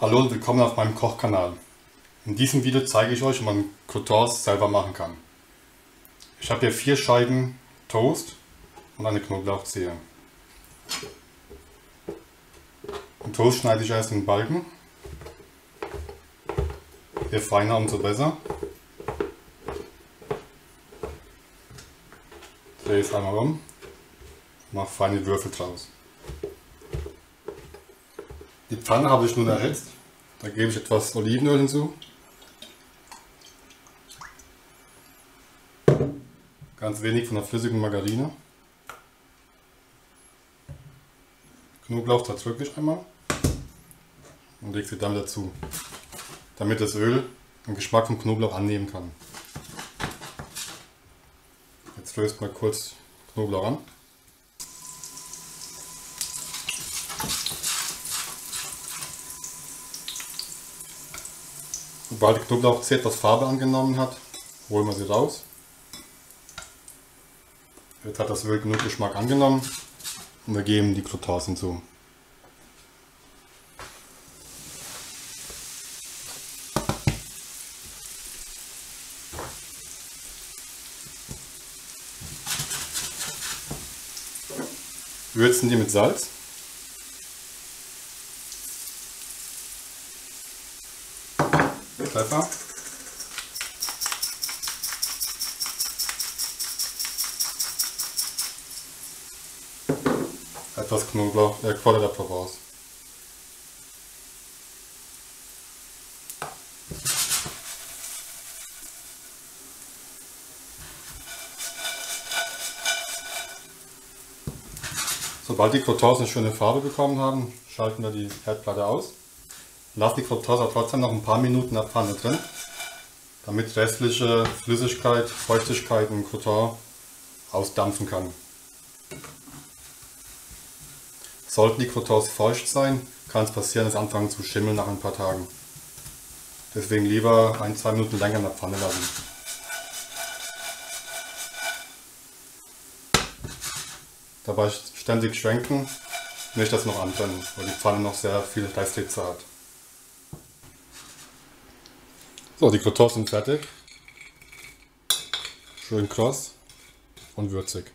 Hallo und willkommen auf meinem Kochkanal. In diesem Video zeige ich euch, wie man Croutons selber machen kann. Ich habe hier 4 Scheiben Toast und eine Knoblauchzehe. Den Toast schneide ich erst in Balken. Je feiner, umso besser. Drehe es einmal um. Mache feine Würfel draus. Die Pfanne habe ich nun erhitzt, da gebe ich etwas Olivenöl hinzu. Ganz wenig von der flüssigen Margarine. Knoblauch zerdrücke ich einmal und lege sie dann dazu, damit das Öl den Geschmack vom Knoblauch annehmen kann. Jetzt röst mal kurz Knoblauch an. Sobald der Knoblauchzehe etwas Farbe angenommen hat, holen wir sie raus. Jetzt hat das Öl genug Geschmack angenommen und wir geben die Croutons hinzu. Würzen die mit Salz. Pfeffer etwas Knoblauch, Kräuter raus. Sobald die Croutons eine schöne Farbe bekommen haben, schalten wir die Herdplatte aus. Lass die Croutons auch trotzdem noch ein paar Minuten in der Pfanne drin, damit restliche Flüssigkeit, Feuchtigkeit im Crouton ausdampfen kann. Sollten die Croutons feucht sein, kann es passieren, dass sie anfangen zu schimmeln nach ein paar Tagen. Deswegen lieber 1-2 Minuten länger in der Pfanne lassen. Dabei ständig schwenken, nicht das noch anbrennen, weil die Pfanne noch sehr viel Resthitze hat. So, die Croutons sind fertig, schön kross und würzig.